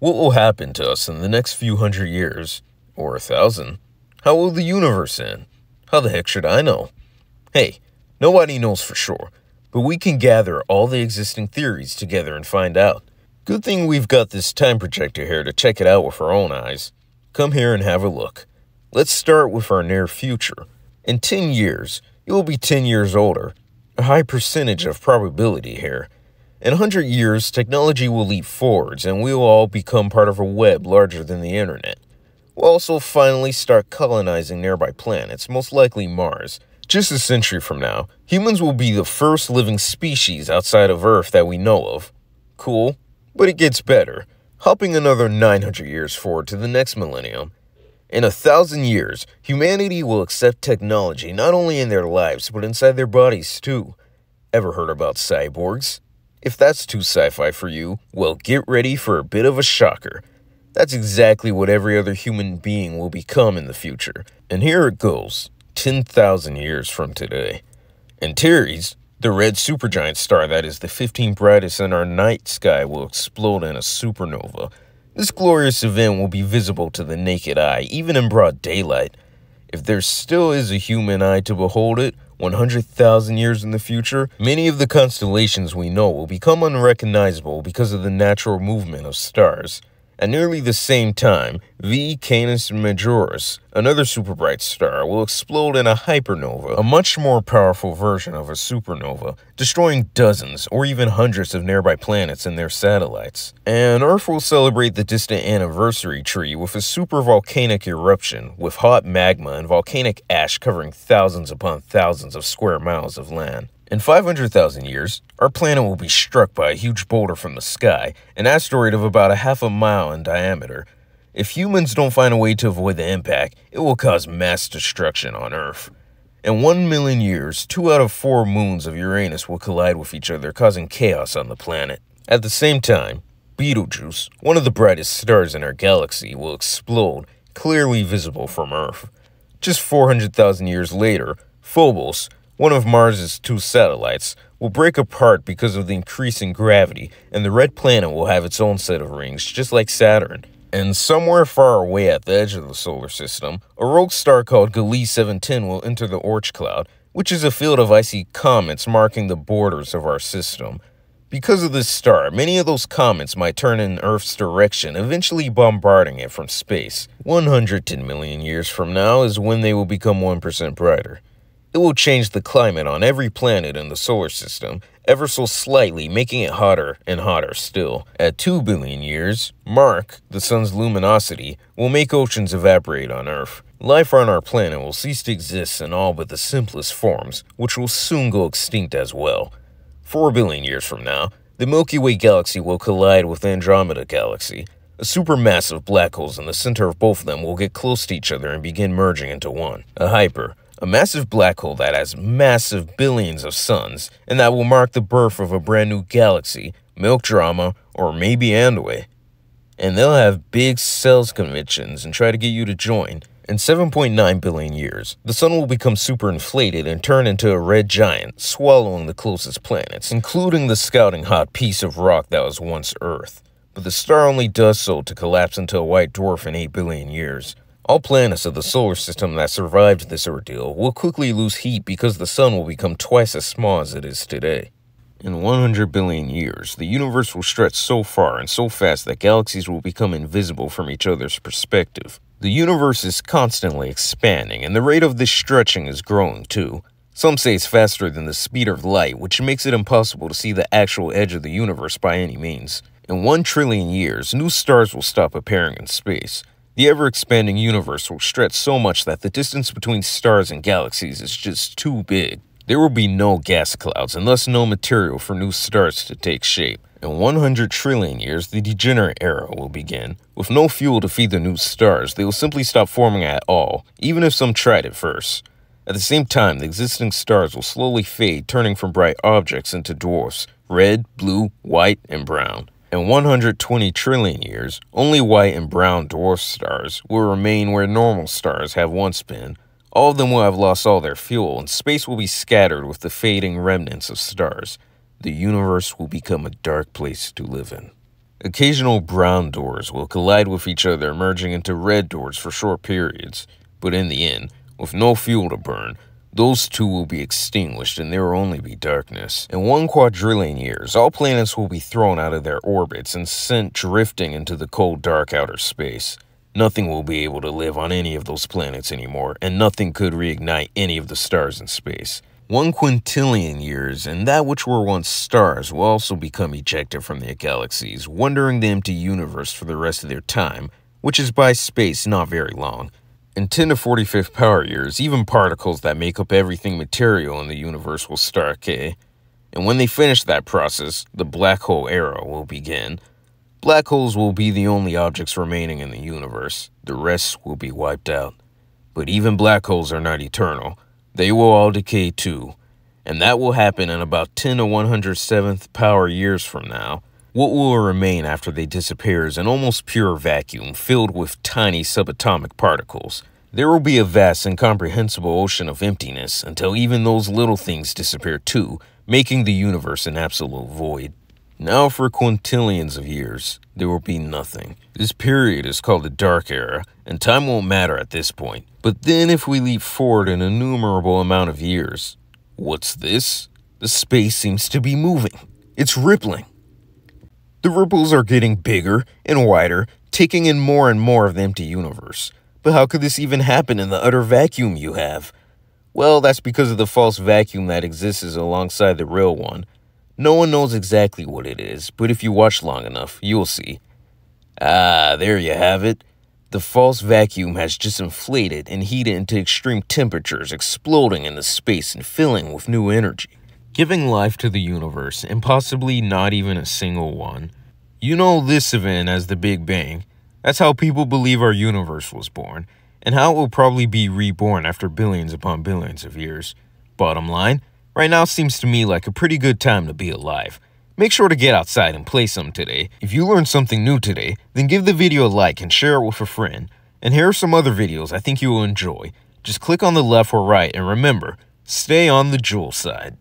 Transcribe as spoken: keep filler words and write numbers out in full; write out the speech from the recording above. What will happen to us in the next few hundred years? Or a thousand? How will the universe end? How the heck should I know? Hey, nobody knows for sure, but we can gather all the existing theories together and find out. Good thing we've got this time projector here to check it out with our own eyes. Come here and have a look. Let's start with our near future. In ten years, you'll be ten years older. A high percentage of probability here. In one hundred years, technology will leap forwards and we will all become part of a web larger than the internet. We'll also finally start colonizing nearby planets, most likely Mars. Just a century from now, humans will be the first living species outside of Earth that we know of. Cool, but it gets better. Hopping another nine hundred years forward to the next millennium. In a thousand years, humanity will accept technology not only in their lives, but inside their bodies too. Ever heard about cyborgs? If that's too sci-fi for you, well, get ready for a bit of a shocker. That's exactly what every other human being will become in the future. And here it goes, ten thousand years from today. Antares, the red supergiant star that is the fifteenth brightest in our night sky, will explode in a supernova. This glorious event will be visible to the naked eye, even in broad daylight. If there still is a human eye to behold it, one hundred thousand years in the future, many of the constellations we know will become unrecognizable because of the natural movement of stars. At nearly the same time, V Canis Majoris, another superbright star, will explode in a hypernova, a much more powerful version of a supernova, destroying dozens or even hundreds of nearby planets and their satellites. And Earth will celebrate the distant anniversary tree with a supervolcanic eruption, with hot magma and volcanic ash covering thousands upon thousands of square miles of land. In five hundred thousand years, our planet will be struck by a huge boulder from the sky, an asteroid of about a half a mile in diameter. If humans don't find a way to avoid the impact, it will cause mass destruction on Earth. In one million years, two out of four moons of Uranus will collide with each other, causing chaos on the planet. At the same time, Betelgeuse, one of the brightest stars in our galaxy, will explode, clearly visible from Earth. Just four hundred thousand years later, Phobos, one of Mars's two satellites, will break apart because of the increase in gravity, and the red planet will have its own set of rings, just like Saturn. And somewhere far away at the edge of the solar system, a rogue star called Gliese seven ten will enter the Orch cloud, which is a field of icy comets marking the borders of our system. Because of this star, many of those comets might turn in Earth's direction, eventually bombarding it from space. one hundred ten million years from now is when they will become one percent brighter. It will change the climate on every planet in the solar system, ever so slightly, making it hotter and hotter still. At two billion years, Mark, the sun's luminosity, will make oceans evaporate on Earth. Life on our planet will cease to exist in all but the simplest forms, which will soon go extinct as well. four billion years from now, the Milky Way galaxy will collide with the Andromeda galaxy. A supermassive black holes in the center of both of them will get close to each other and begin merging into one, a hyper. A massive black hole that has massive billions of suns, and that will mark the birth of a brand new galaxy, milk drama, or maybe Andway. And they'll have big sales conventions and try to get you to join. In seven point nine billion years, the sun will become superinflated and turn into a red giant, swallowing the closest planets, including the scalding hot piece of rock that was once Earth. But the star only does so to collapse into a white dwarf in eight billion years. All planets of the solar system that survived this ordeal will quickly lose heat because the sun will become twice as small as it is today. In one hundred billion years, the universe will stretch so far and so fast that galaxies will become invisible from each other's perspective. The universe is constantly expanding, and the rate of this stretching is growing too. Some say it's faster than the speed of light, which makes it impossible to see the actual edge of the universe by any means. In one trillion years, new stars will stop appearing in space. The ever-expanding universe will stretch so much that the distance between stars and galaxies is just too big. There will be no gas clouds and thus no material for new stars to take shape. In one hundred trillion years, the degenerate era will begin. With no fuel to feed the new stars, they will simply stop forming at all, even if some tried at first. At the same time, the existing stars will slowly fade, turning from bright objects into dwarfs, red, blue, white, and brown. In one hundred twenty trillion years, only white and brown dwarf stars will remain where normal stars have once been. All of them will have lost all their fuel, and space will be scattered with the fading remnants of stars. The universe will become a dark place to live in. Occasional brown dwarfs will collide with each other, merging into red dwarfs for short periods, but in the end, with no fuel to burn, those two will be extinguished and there will only be darkness. In one quadrillion years, all planets will be thrown out of their orbits and sent drifting into the cold, dark outer space. Nothing will be able to live on any of those planets anymore, and nothing could reignite any of the stars in space. One quintillion years, and that which were once stars will also become ejected from their galaxies, wandering the empty universe for the rest of their time, which is by space not very long. In ten to the forty-fifth power years, even particles that make up everything material in the universe will starcade, and when they finish that process, the black hole era will begin. Black holes will be the only objects remaining in the universe. The rest will be wiped out. But even black holes are not eternal. They will all decay too, and that will happen in about ten to the one hundred seventh power years from now. What will remain after they disappear is an almost pure vacuum filled with tiny subatomic particles. There will be a vast, incomprehensible ocean of emptiness until even those little things disappear too, making the universe an absolute void. Now for quintillions of years, there will be nothing. This period is called the Dark Era, and time won't matter at this point. But then if we leap forward an innumerable amount of years, what's this? The space seems to be moving. It's rippling. The ripples are getting bigger and wider, taking in more and more of the empty universe. But how could this even happen in the utter vacuum you have? Well, that's because of the false vacuum that exists alongside the real one. No one knows exactly what it is, but if you watch long enough, you'll see. Ah, there you have it. The false vacuum has just inflated and heated into extreme temperatures, exploding into space and filling with new energy, giving life to the universe, and possibly not even a single one. You know this event as the Big Bang. That's how people believe our universe was born, and how it will probably be reborn after billions upon billions of years. Bottom line, right now seems to me like a pretty good time to be alive. Make sure to get outside and play some today. If you learned something new today, then give the video a like and share it with a friend. And here are some other videos I think you will enjoy. Just click on the left or right, and remember, stay on the Jewel side.